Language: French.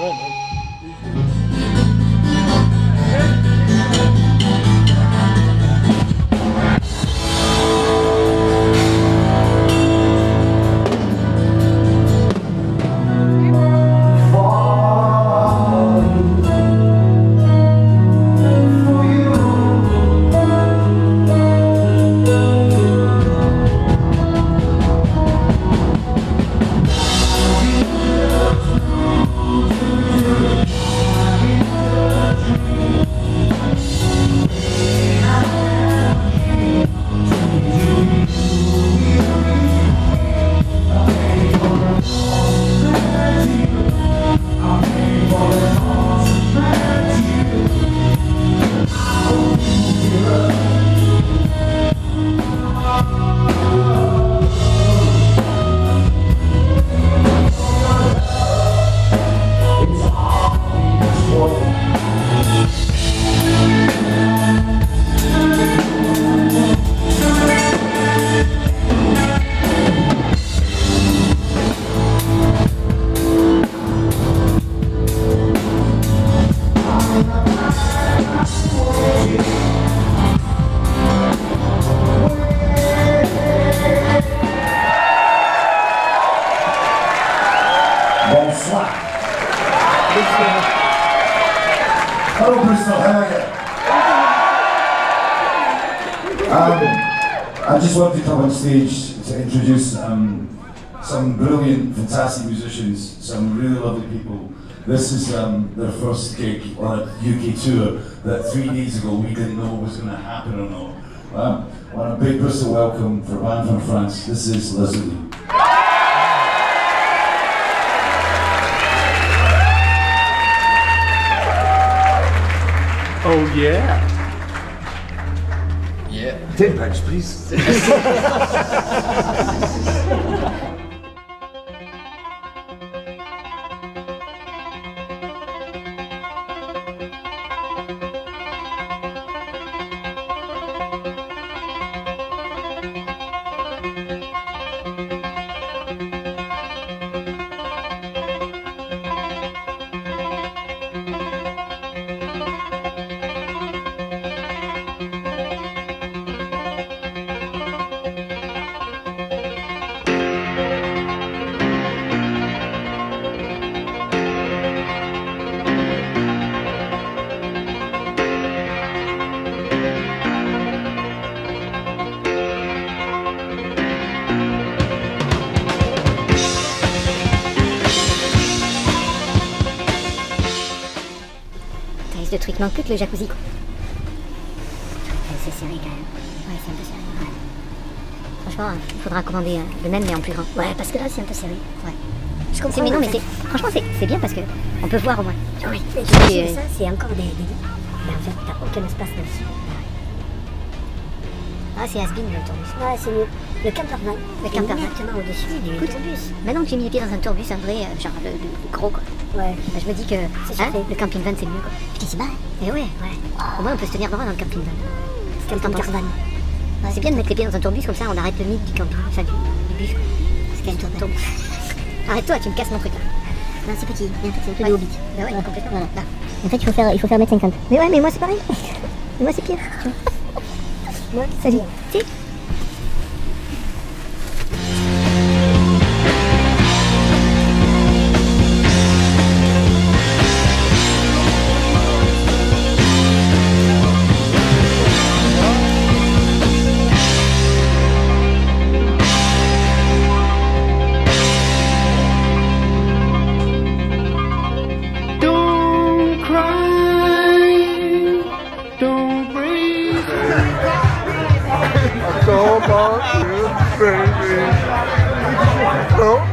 Hello, Bristol. How are you? I just wanted to come on stage to introduce some brilliant, fantastic musicians, some really lovely people. This is their first gig on a UK tour that 3 days ago we didn't know was going to happen or not. I want a big Bristol welcome for a band from France. This is Lazuli. Oh yeah. Yeah. 10 pounds, please. Le truc manque plus que le jacuzzi, quoi. C'est serré quand même. Ouais, c'est un peu serré. Ouais. Franchement, il faudra commander le même mais en plus grand. Ouais, parce que là c'est un peu serré. Ouais. Je comprends. Mais non, mais franchement c'est bien parce que on peut voir au moins. Oui. Mais ça c'est encore des. Mais en fait t'as aucun espace là-dessus. Ah c'est Asbin le tourbus. Ouais, c'est mieux. Le campervan. Le campervan. Exactement au-dessus du tourbus. Maintenant que j'ai mis les pieds dans un tourbus, un vrai, genre le gros quoi. Ouais. Bah, je me dis que hein, le camping van c'est mieux quoi. Putain c'est bas. Et ouais. Au moins on peut se tenir droit dans le camping van. C'est le camper van. Ouais. C'est bien de mettre les pieds dans un tourbus comme ça on arrête le mythe du camping. Enfin du bus quoi. Parce qu'elle tourne. Arrête-toi, tu me casses mon truc là. Non c'est petit, mais en fait c'est un peu de hobbit. Bah ouais, complètement. Voilà. Là. En fait il faut faire 1m50. Mais ouais mais moi c'est pareil. Mais moi c'est pire. Moi c'est bien. Si. Don't want you, baby. Don't.